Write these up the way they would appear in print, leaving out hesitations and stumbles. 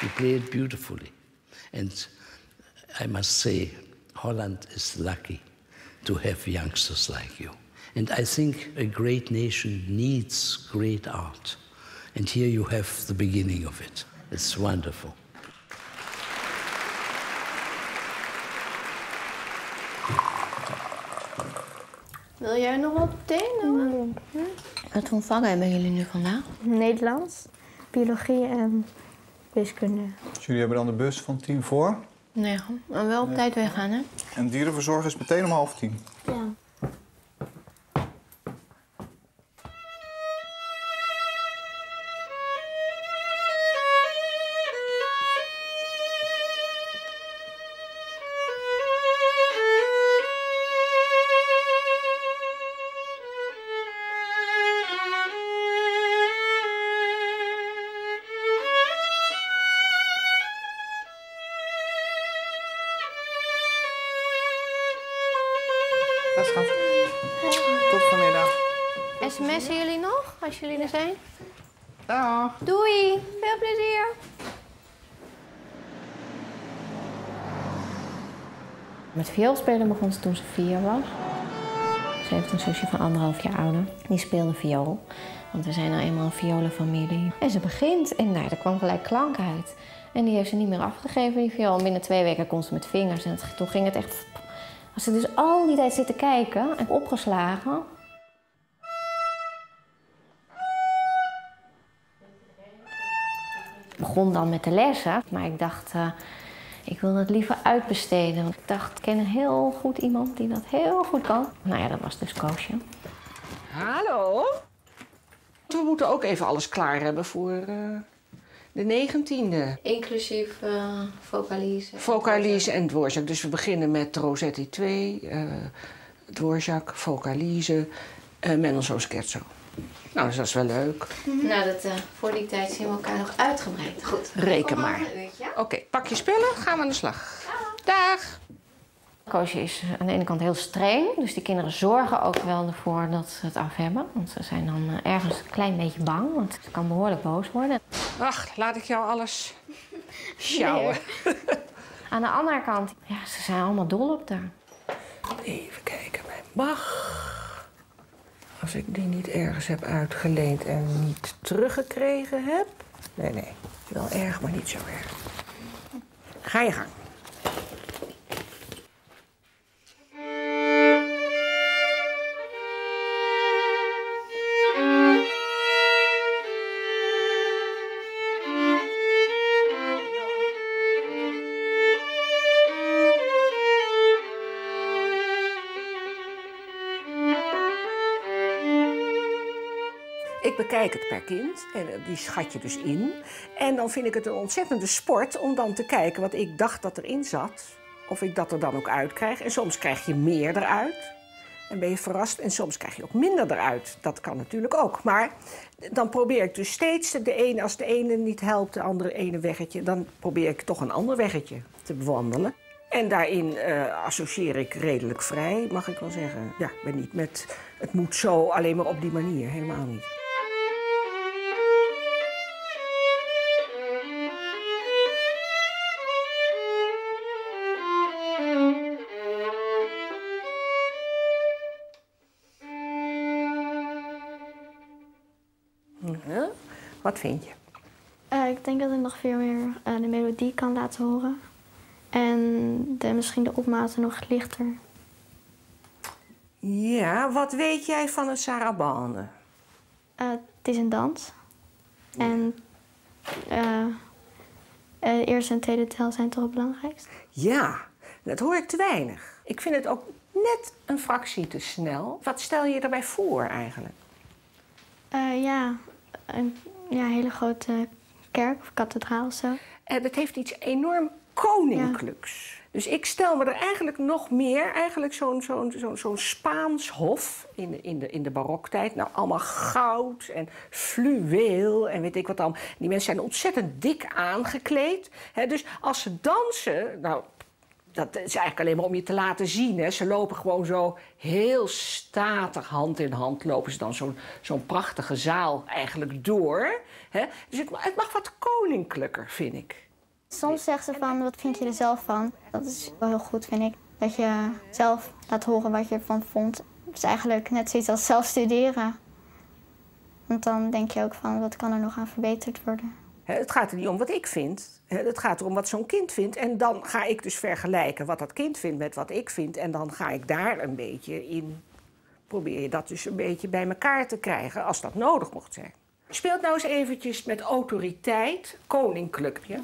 He played beautifully. And I must say, Holland is lucky to have youngsters like you. And I think a great nation needs great art. And here you have the beginning of it. It's wonderful. Wil jij nog wat meteen? Wat voor vakken hebben jullie nu vandaag? Nederlands, biologie en wiskunde. Dus jullie hebben dan de bus van 10 voor? Nee, maar wel op tijd weggaan, hè? En dierenverzorg is meteen om 9:30. Ja. Sms'en jullie nog, als jullie er zijn? Dag. Doei, veel plezier. Met vioolspelen begon ze toen ze 4 was. Ze heeft een zusje van 1,5 jaar ouder. Die speelde viool, want we zijn nou eenmaal een violenfamilie. En ze begint en nou, er kwam gelijk klank uit. En die heeft ze niet meer afgegeven, die viool. Binnen 2 weken kon ze met vingers en toen ging het echt... Als ze dus al die tijd zit te kijken en opgeslagen... Ik begon dan met de lessen, maar ik dacht, ik wil dat liever uitbesteden. Want ik dacht, ik ken een heel goed iemand die dat heel goed kan. Nou ja, dat was dus Coosje. Hallo. We moeten ook even alles klaar hebben voor de 19e. Inclusief vocalise. Vocalise en Dvorak. Dus we beginnen met Rosetti 2, Dvorak, vocalise, Mendelssohn scherzo. Nou, dus dat is wel leuk. Nou, dat, voor die tijd zien we elkaar nog uitgebreid. Goed. Reken maar. Oké, pak je spullen, gaan we aan de slag. Dag. Coosje is aan de ene kant heel streng. Dus die kinderen zorgen ook wel ervoor dat ze het af hebben. Want ze zijn dan ergens een klein beetje bang. Want ze kan behoorlijk boos worden. Ach, laat ik jou alles sjouwen. Nee. Aan de andere kant, ja, ze zijn allemaal dol op daar. Even kijken bij Bach. Als ik die niet ergens heb uitgeleend en niet teruggekregen heb... Nee, nee. Wel erg, maar niet zo erg. Ga je gang. Ik bekijk het per kind en die schat je dus in. En dan vind ik het een ontzettende sport om dan te kijken wat ik dacht dat erin zat. Of ik dat er dan ook uit krijg. En soms krijg je meer eruit. En ben je verrast. En soms krijg je ook minder eruit. Dat kan natuurlijk ook. Maar dan probeer ik dus steeds, als de ene niet helpt, de andere ene weggetje. Dan probeer ik toch een ander weggetje te bewandelen. En daarin associeer ik redelijk vrij, mag ik wel zeggen. Ja, ik ben niet met het moet zo, alleen maar op die manier. Helemaal niet. Wat vind je? Ik denk dat ik nog veel meer de melodie kan laten horen. En misschien de opmaten nog lichter. Ja, wat weet jij van een sarabande? Het is een dans. Ja. En de eerste en tweede tel zijn toch het belangrijkst? Ja, dat hoor ik te weinig. Ik vind het ook net een fractie te snel. Wat stel je daarbij voor eigenlijk? Een hele grote kerk of kathedraal of zo. Dat heeft iets enorm koninklijks. Ja. Dus ik stel me er eigenlijk nog meer, zo'n Spaans hof in de baroktijd. Nou, allemaal goud en fluweel en weet ik wat dan. Die mensen zijn ontzettend dik aangekleed. Hè? Dus als ze dansen, nou, dat is eigenlijk alleen maar om je te laten zien. Hè? Ze lopen gewoon zo heel statig, hand in hand lopen ze dan zo'n prachtige zaal eigenlijk door. Hè? Dus het mag wat koninklijker, vind ik. Soms zegt ze van, wat vind je er zelf van? Dat is wel heel goed, vind ik. Dat je zelf laat horen wat je ervan vond. Het is eigenlijk net zoiets als zelf studeren. Want dan denk je ook van, wat kan er nog aan verbeterd worden? Het gaat er niet om wat ik vind. Het gaat erom wat zo'n kind vindt. En dan ga ik dus vergelijken wat dat kind vindt met wat ik vind. En dan ga ik daar een beetje in. Probeer je dat dus een beetje bij elkaar te krijgen, als dat nodig mocht zijn. Speelt nou eens eventjes met autoriteit koninklijk. Ja?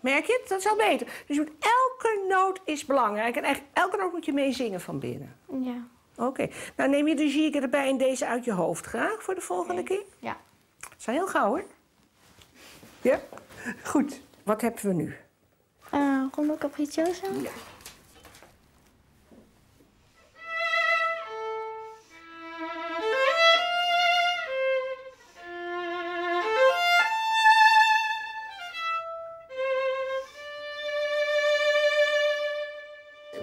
Merk je het? Dat is al beter. Dus elke noot is belangrijk en eigenlijk elke noot moet je mee zingen van binnen. Ja. Oké. Nou neem je de gigue erbij en deze uit je hoofd graag voor de volgende keer. Ja. Dat is al heel gauw, hoor. Ja? Goed. Wat hebben we nu? Rondo Capriccioso. Ja.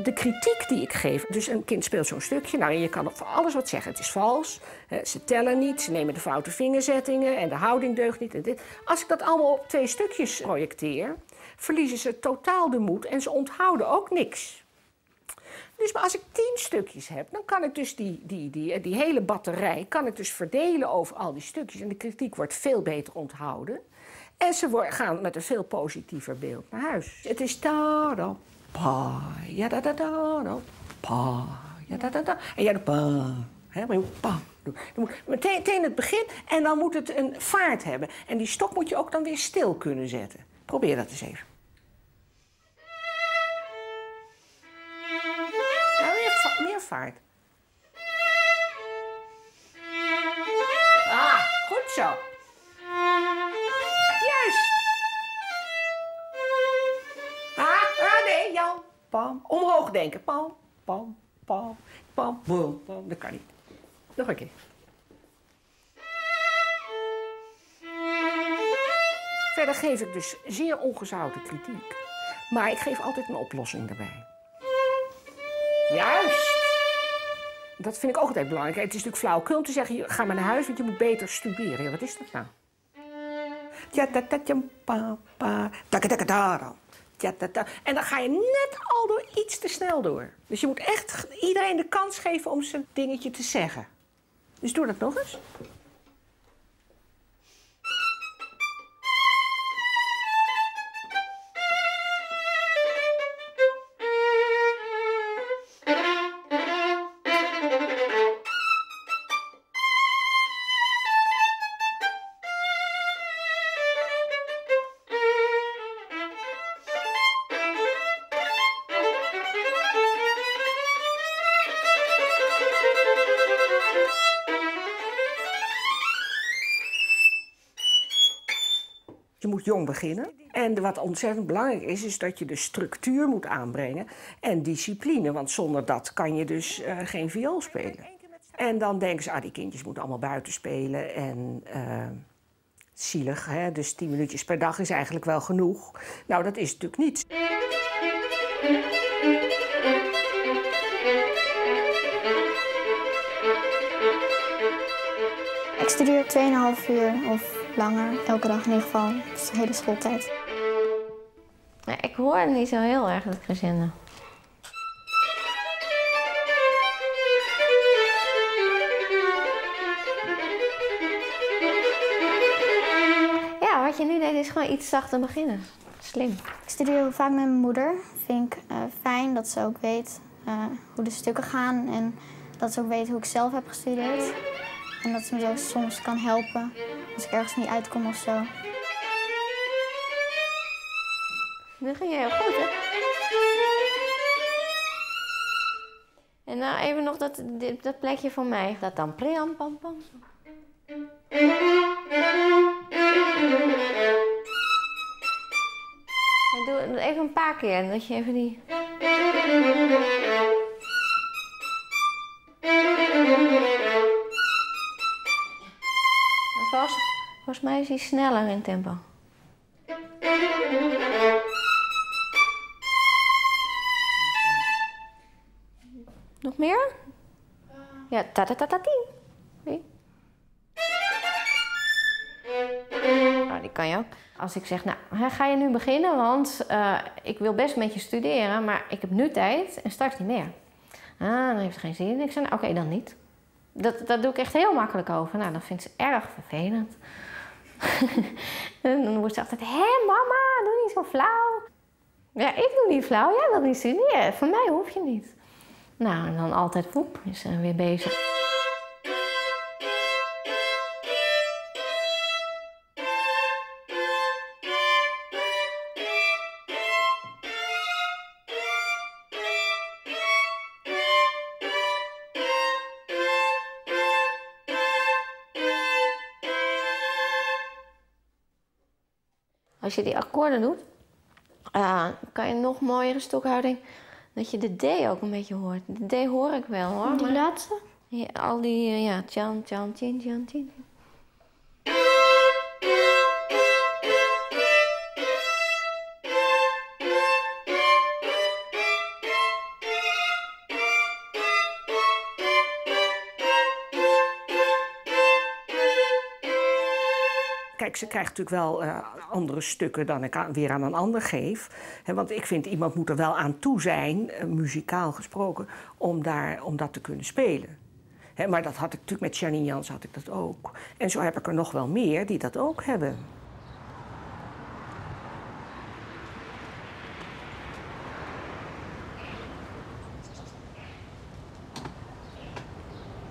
De kritiek die ik geef, dus een kind speelt zo'n stukje, nou, en je kan voor alles wat zeggen. Het is vals, ze tellen niet, ze nemen de foute vingerzettingen en de houding deugt niet en dit. Als ik dat allemaal op 2 stukjes projecteer, verliezen ze totaal de moed en ze onthouden ook niks. Dus maar als ik 10 stukjes heb, dan kan ik dus die hele batterij kan ik dus verdelen over al die stukjes. En de kritiek wordt veel beter onthouden. En ze gaan met een veel positiever beeld naar huis. Het is daarom. Pa, ja da da da, no. Pa, ja da da da. En ja, pa. He, maar je moet pa doen. Dan moet meteen het begin en dan moet het een vaart hebben. En die stok moet je ook dan weer stil kunnen zetten. Probeer dat eens even. Nou, meer vaart. Ah, goed zo. Pam, omhoog denken. Pam, pam, pam, pam, pam, pam. Dat kan niet. Nog een keer. Verder geef ik dus zeer ongezouten kritiek. Maar ik geef altijd een oplossing daarbij. Juist. Dat vind ik ook altijd belangrijk. Het is natuurlijk flauwkul te zeggen, ga maar naar huis, want je moet beter studeren. Ja, wat is dat nou? Ja, dat, dat, ja, pa, pa. Ja, dat, dat. En dan ga je net al door iets te snel door. Dus je moet echt iedereen de kans geven om zijn dingetje te zeggen. Dus doe dat nog eens. Je moet jong beginnen. En wat ontzettend belangrijk is, is dat je de structuur moet aanbrengen en discipline. Want zonder dat kan je dus geen viool spelen. En dan denken ze, ah, die kindjes moeten allemaal buiten spelen. En zielig, hè? Dus 10 minuutjes per dag is eigenlijk wel genoeg. Nou, dat is natuurlijk niet. Ik studeer 2,5 uur of langer, elke dag in ieder geval. Dat is de hele schooltijd. Ja, ik hoor het niet zo heel erg, dat crescendo. Ja, wat je nu deed is gewoon iets zachter beginnen. Slim. Ik studeer vaak met mijn moeder. Vind ik fijn dat ze ook weet hoe de stukken gaan. En dat ze ook weet hoe ik zelf heb gestudeerd. En dat ze me zo soms kan helpen als ik ergens niet uitkom of zo. Nu ging je heel goed, hè? En nou even nog dat plekje van mij. Dat dan pream pam pam. En doe het even een paar keer en dat je even die... Volgens mij is hij sneller in tempo. Nog meer? Ja, ta-ta-ta-ta-tien. Nee. Nou, die kan je ook. Als ik zeg, nou, ga je nu beginnen, want ik wil best met je studeren, maar ik heb nu tijd en straks niet meer. Ah, dan heeft het geen zin. Ik zei, nou, oké, dan niet. Dat doe ik echt heel makkelijk over. Nou, dat vindt ze erg vervelend. En dan wordt ze altijd, hé mama, doe niet zo flauw. Ja, ik doe niet flauw, jij wilt niet studeren. Van mij hoef je niet. Nou, en dan altijd woep, is ze weer bezig. Als je die akkoorden doet, kan je nog mooiere stokhouding. Dat je de D ook een beetje hoort. De D hoor ik wel hoor. Die laatste? Ja, al die, ja, tjan, tjan, tjin, tjan, tjin. Ze krijgt natuurlijk wel andere stukken dan ik weer aan een ander geef. He, want ik vind, iemand moet er wel aan toe zijn, muzikaal gesproken, om dat te kunnen spelen. He, maar dat had ik natuurlijk met Janine Jansen had ik dat ook. En zo heb ik er nog wel meer die dat ook hebben.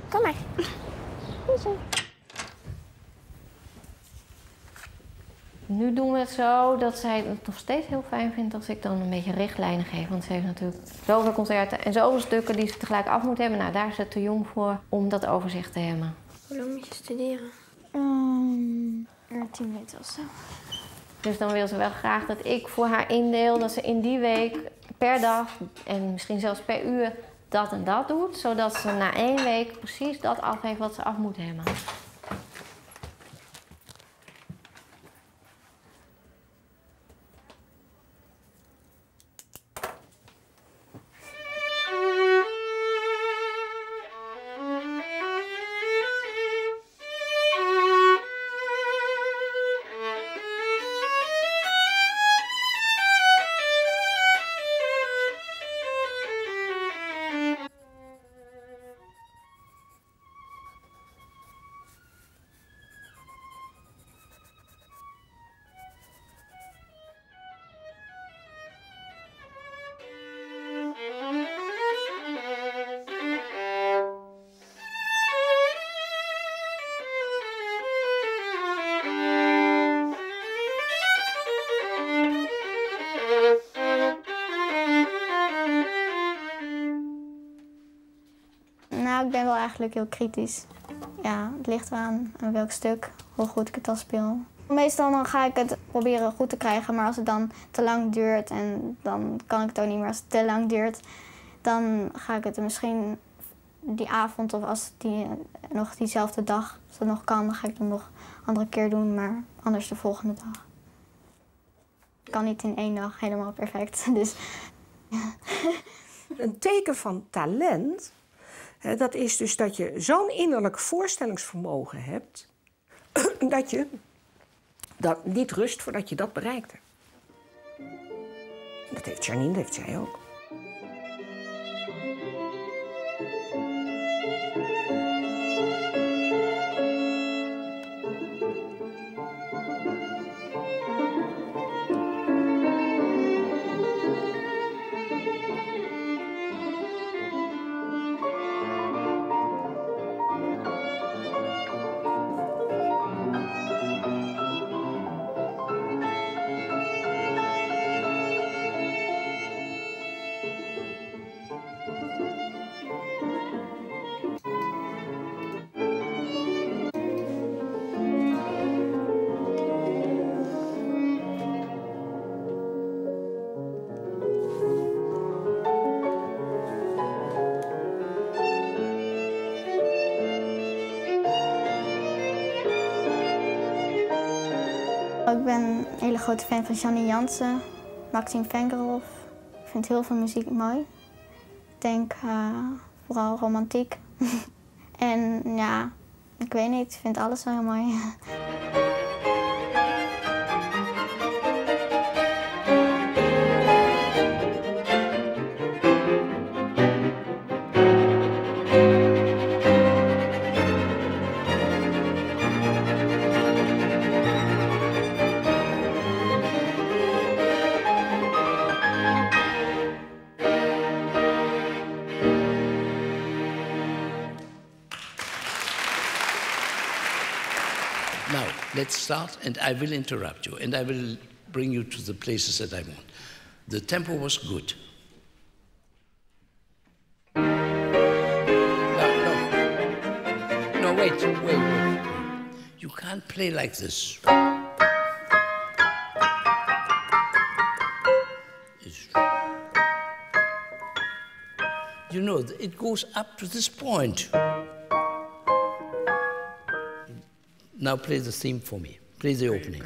Kom maar. Nu doen we het zo dat zij het nog steeds heel fijn vindt als ik dan een beetje richtlijnen geef. Want ze heeft natuurlijk zoveel concerten en zoveel stukken die ze tegelijk af moet hebben. Nou, daar is ze te jong voor om dat overzicht te hebben. Hoe lang moet je studeren? 10 weken of zo. Dus dan wil ze wel graag dat ik voor haar indeel dat ze in die week per dag en misschien zelfs per uur dat en dat doet. Zodat ze na 1 week precies dat afgeeft wat ze af moet hebben. Ik ben wel eigenlijk heel kritisch. Ja, het ligt eraan aan welk stuk, hoe goed ik het al speel. Meestal dan ga ik het proberen goed te krijgen, maar als het dan te lang duurt en dan kan ik het ook niet meer. Als het te lang duurt, dan ga ik het misschien die avond of als die nog diezelfde dag, als het nog kan, dan ga ik het nog een andere keer doen, maar anders de volgende dag. Ik kan niet in 1 dag helemaal perfect, dus... Een teken van talent... Dat is dus dat je zo'n innerlijk voorstellingsvermogen hebt... dat je dat niet rust voordat je dat bereikt hebt. Dat heeft Janine, dat heeft zij ook. ik ben een hele grote fan van Janine Jansen, Maxim Vengerov. Ik vind heel veel muziek mooi. Ik denk vooral romantiek. En ja, ik weet niet, ik vind alles wel heel mooi. Let's start, and I will interrupt you, and I will bring you to the places that I want. The tempo was good. No, wait. You can't play like this. You know, it goes up to this point. Now play the theme for me. Play the opening.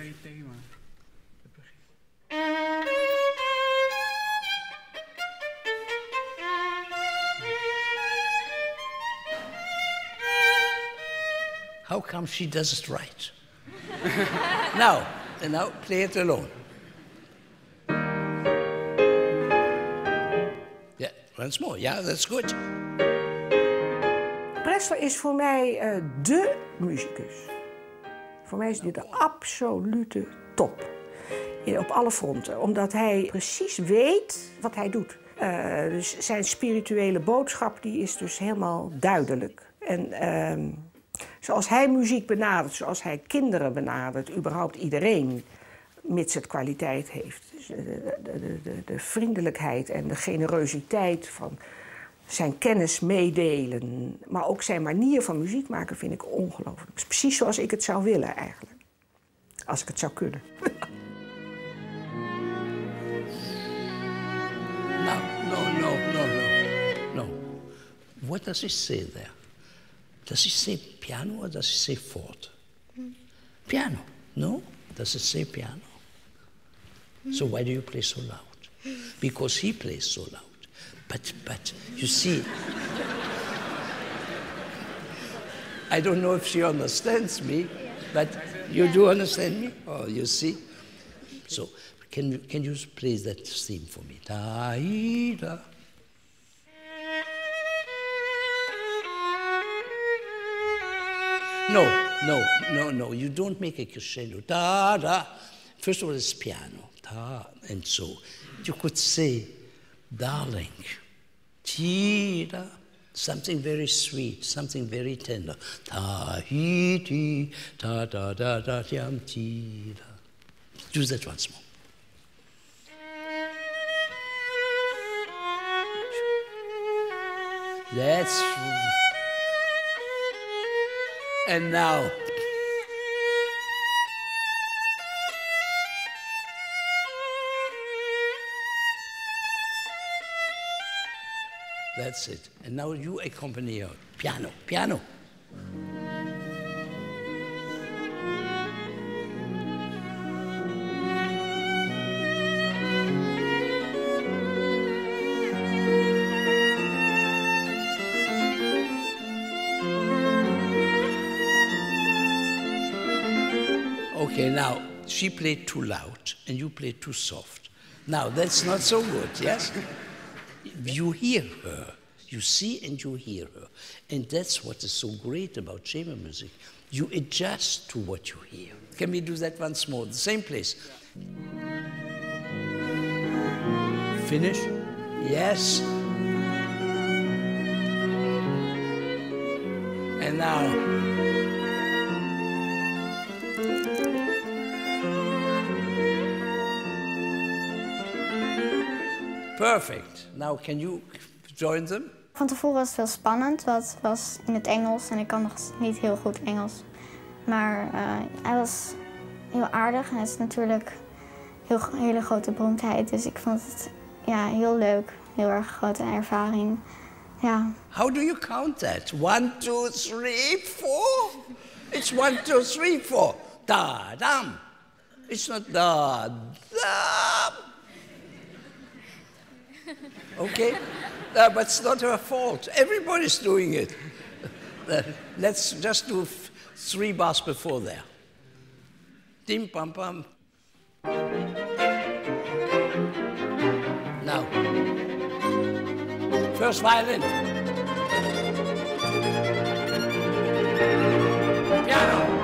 How come she does it right? Now play it alone. Yeah, once more. Yeah, that's good. Pressler is voor mij dé muzikus. Voor mij is dit de absolute top op alle fronten, omdat hij precies weet wat hij doet. Dus zijn spirituele boodschap die is dus helemaal duidelijk. En zoals hij muziek benadert, zoals hij kinderen benadert, überhaupt iedereen, mits het kwaliteit heeft. Dus de vriendelijkheid en de generositeit van zijn kennis meedelen, maar ook zijn manier van muziek maken vind ik ongelooflijk. Het is precies zoals ik het zou willen eigenlijk. Als ik het zou kunnen. No. What does he say there? Does he say piano or does he say forte? Piano, no? Does it say piano? So why do you play so loud? Because he plays so loud. But, you see, I don't know if she understands me, but you do understand me? Oh, you see? So, can you play that theme for me? Da-i-da. No, you don't make a crescendo. Da-da. First of all, it's piano. Da, and so you could say, darling, Tida, something very sweet, something very tender. Tahiti, ta da da da tiam Tida. Do that once more. That's true. And now. That's it. And now you accompany her. Piano, piano. Okay, now she played too loud and you played too soft. Now that's not so good, yes? You hear her, you see and you hear her. And that's what is so great about chamber music. You adjust to what you hear. Can we do that once more? The same place. Yeah. Finish? Yes. And now. Perfect. Now can you join them? Van tevoren was het veel spannend, want het was in het Engels en ik kan nog niet heel goed Engels. Maar hij was heel aardig en hij is natuurlijk een hele grote beroemdheid. Dus ik vond het heel leuk, heel erg grote ervaring. Ja. How do you count that? 1, 2, 3, 4? It's 1, 2, 3, 4. Da-dam. It's not da. Okay? But it's not her fault. Everybody's doing it. Let's just do three bars before there. Tim pam pam. Now. First violin. Piano.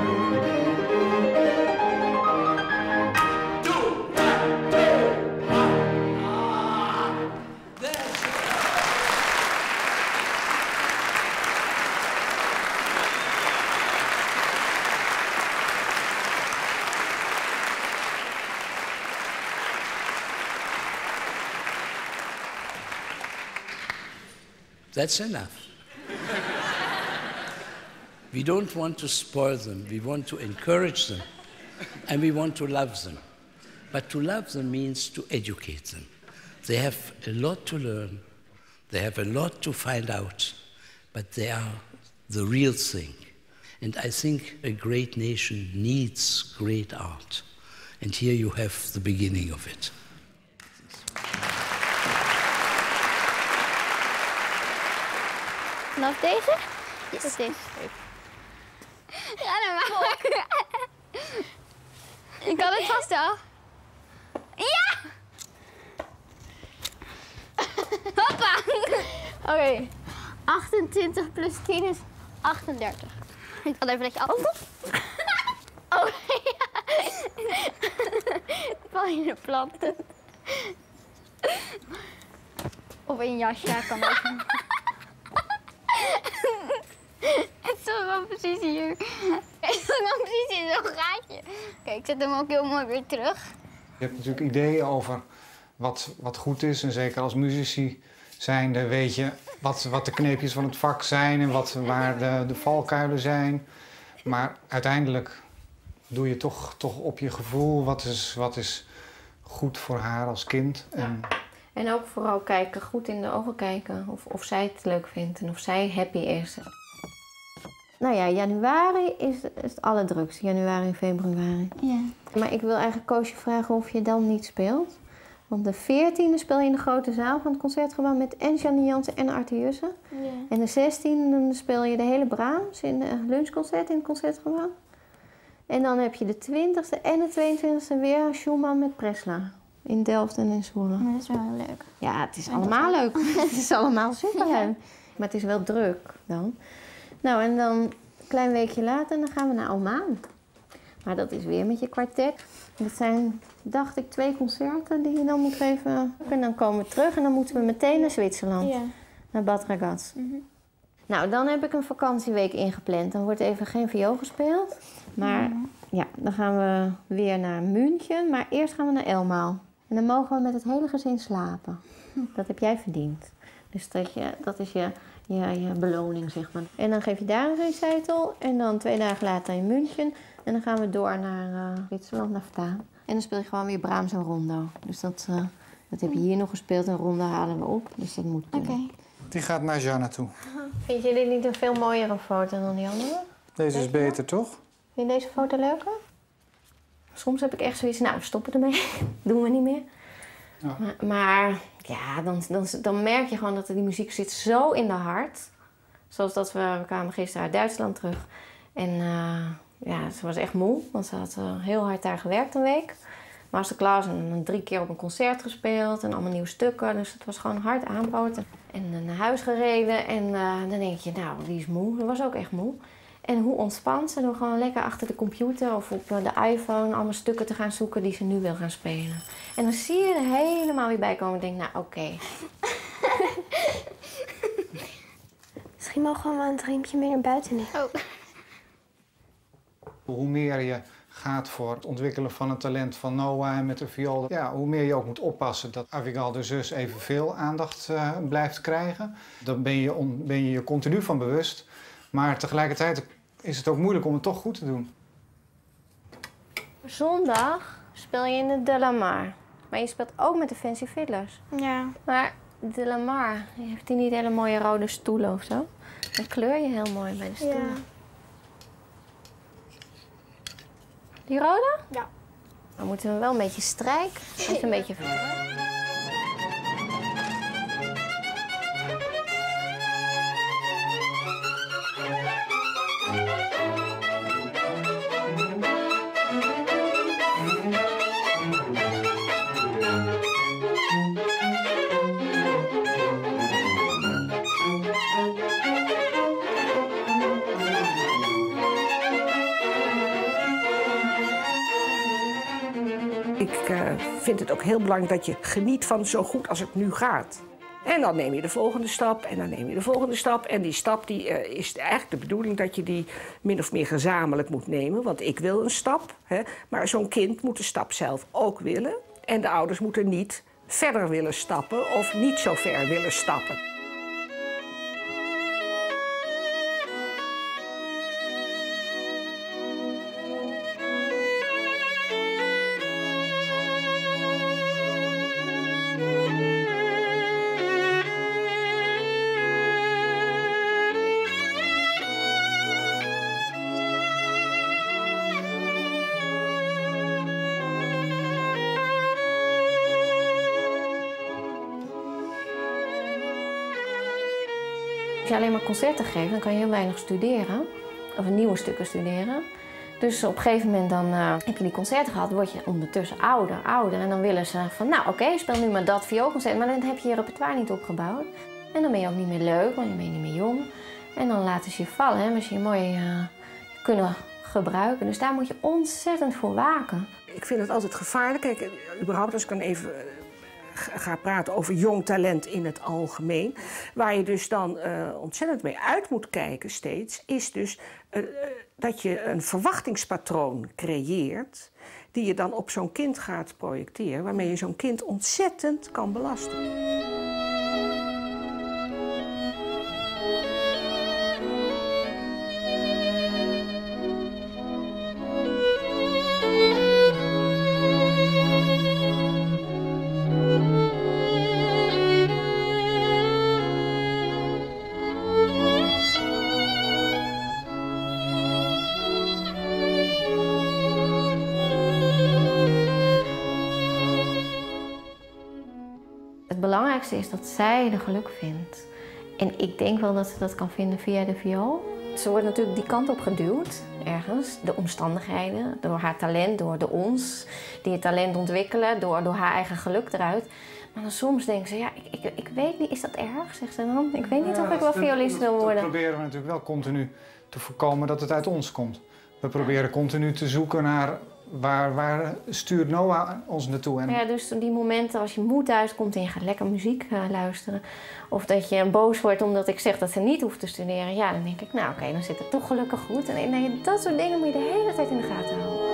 That's enough. We don't want to spoil them. We want to encourage them. And we want to love them. But to love them means to educate them. They have a lot to learn. They have a lot to find out. But they are the real thing. And I think a great nation needs great art. And here you have the beginning of it. Vanaf deze? Yes. Of deze? Ja, dan maar. Ik kan het vast wel. Ja! Hoppa! Oké. 28 plus 10 is 38. Ik kan even dat je af. Oh, ja. Val je de planten. Of in jasje kan dat. Het zat wel precies hier. Het zat wel precies in zo'n gaatje. Kijk, ik zet hem ook heel mooi weer terug. Je hebt natuurlijk ideeën over wat goed is. En zeker als muzici zijnde weet je wat de kneepjes van het vak zijn en waar de valkuilen zijn. Maar uiteindelijk doe je toch op je gevoel wat is goed voor haar als kind. En ook vooral kijken, goed in de ogen kijken of zij het leuk vindt en of zij happy is. Nou ja, januari is het allerdrukst. Januari, februari. Ja. Maar ik wil eigenlijk Coosje vragen of je dan niet speelt. Want de 14e speel je in de grote zaal van het Concertgebouw met en Janine Jansen en Artie Jussen. Ja. En de 16e speel je de hele Brahms in het lunchconcert in het Concertgebouw. En dan heb je de 20e en de 22e weer Schumann met Pressler. In Delft en in Zwolle. Maar dat is wel heel leuk. Ja, het is allemaal leuk. Het is allemaal super leuk. Ja. Maar het is wel druk dan. Nou, en dan een klein weekje later en dan gaan we naar Elmaal. Maar dat is weer met je kwartet. Dat zijn, dacht ik, 2 concerten die je dan moet geven. En dan komen we terug en dan moeten we meteen naar Zwitserland. Ja. Naar Bad Ragaz. Mm-hmm. Nou, dan heb ik een vakantieweek ingepland. Dan wordt even geen viool gespeeld. Maar ja, dan gaan we weer naar München. Maar eerst gaan we naar Elmaal. En dan mogen we met het hele gezin slapen. Dat heb jij verdiend. Dus dat is je beloning, zeg maar. En dan geef je daar een recital. En dan 2 dagen later in München. En dan gaan we door naar Zwitserland, naar Vtaan. En dan speel je gewoon weer Brahms en Rondo. Dus dat heb je hier nog gespeeld. En Rondo halen we op. Dus dat moet kunnen. Okay. Die gaat naar Jana toe. Vind je dit niet een veel mooiere foto dan die andere? Deze is beter, toch? Vind je deze foto leuker? Soms heb ik echt zoiets, nou, we stoppen ermee. Doen we niet meer. Ja. Maar ja, dan merk je gewoon dat die muziek zit zo in de hart. Zoals dat we kwamen gisteren uit Duitsland terug. En ja, ze was echt moe, want ze had heel hard daar gewerkt een week. Masterclass en 3 keer op een concert gespeeld en allemaal nieuwe stukken. Dus het was gewoon hard aanpoten. En naar huis gereden en dan denk je, nou, die is moe. Dat was ook echt moe. En hoe ontspant ze door gewoon lekker achter de computer of op de iPhone allemaal stukken te gaan zoeken die ze nu wil gaan spelen. En dan zie je er helemaal weer bij komen en denk, nou oké. Misschien mogen we het riempje meer naar buiten nemen. Oh. Hoe meer je gaat voor het ontwikkelen van het talent van Noa en met de viool, ja, hoe meer je ook moet oppassen dat Avigal de zus evenveel aandacht blijft krijgen. Dan ben je je continu van bewust. Maar tegelijkertijd is het ook moeilijk om het toch goed te doen. Zondag speel je in de Delamar. Maar je speelt ook met de Fancy Fiddlers. Ja. Maar Delamar, heeft die niet hele mooie rode stoelen of zo? Dan kleur je heel mooi bij de stoelen. Ja. Die rode? Ja. Dan moeten we wel een beetje strijken. Even een beetje verder. Ik vind het ook heel belangrijk dat je geniet van zo goed als het nu gaat. En dan neem je de volgende stap en dan neem je de volgende stap. En die stap is eigenlijk de bedoeling dat je die min of meer gezamenlijk moet nemen. Want ik wil een stap, hè, maar zo'n kind moet de stap zelf ook willen. En de ouders moeten niet verder willen stappen of niet zo ver willen stappen. Als je alleen maar concerten geeft, dan kan je heel weinig studeren. Of nieuwe stukken studeren. Dus op een gegeven moment dan heb je die concerten gehad, word je ondertussen ouder. En dan willen ze van, nou oké, speel nu maar dat vioolconcert. Maar dan heb je je repertoire niet opgebouwd. En dan ben je ook niet meer leuk, want dan ben je niet meer jong. En dan laten ze je vallen, hè, maar ze je mooi kunnen gebruiken. Dus daar moet je ontzettend voor waken. Ik vind het altijd gevaarlijk. Kijk, überhaupt als ik dan even... ga praten over jong talent in het algemeen. Waar je dus dan ontzettend mee uit moet kijken steeds, is dus dat je een verwachtingspatroon creëert die je dan op zo'n kind gaat projecteren, waarmee je zo'n kind ontzettend kan belasten. Het belangrijkste is dat zij er geluk vindt. En ik denk wel dat ze dat kan vinden via de viool. Ze wordt natuurlijk die kant op geduwd, ergens. De omstandigheden, door haar talent, door de ons. Die het talent ontwikkelen, door haar eigen geluk eruit. Maar dan soms denken ze, ja, ik weet niet, is dat erg? Zegt ze dan, ik weet niet of ik wel violist wil worden. We proberen natuurlijk wel continu te voorkomen dat het uit ons komt. We proberen continu te zoeken naar... Waar stuurt Noah ons naartoe? En... Ja, dus die momenten als je moe thuis komt en je gaat lekker muziek luisteren. Of dat je boos wordt omdat ik zeg dat ze niet hoeft te studeren. Ja, dan denk ik, nou oké, dan zit het toch gelukkig goed. En nee, dat soort dingen moet je de hele tijd in de gaten houden.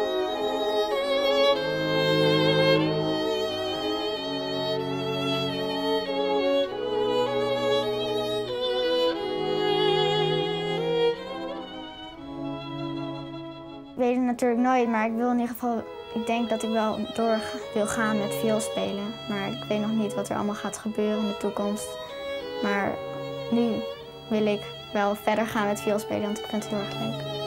Ik weet het natuurlijk nooit, maar ik wil in ieder geval... Ik denk dat ik wel door wil gaan met vioolspelen. Maar ik weet nog niet wat er allemaal gaat gebeuren in de toekomst. Maar nu wil ik wel verder gaan met vioolspelen, want ik vind het heel erg leuk.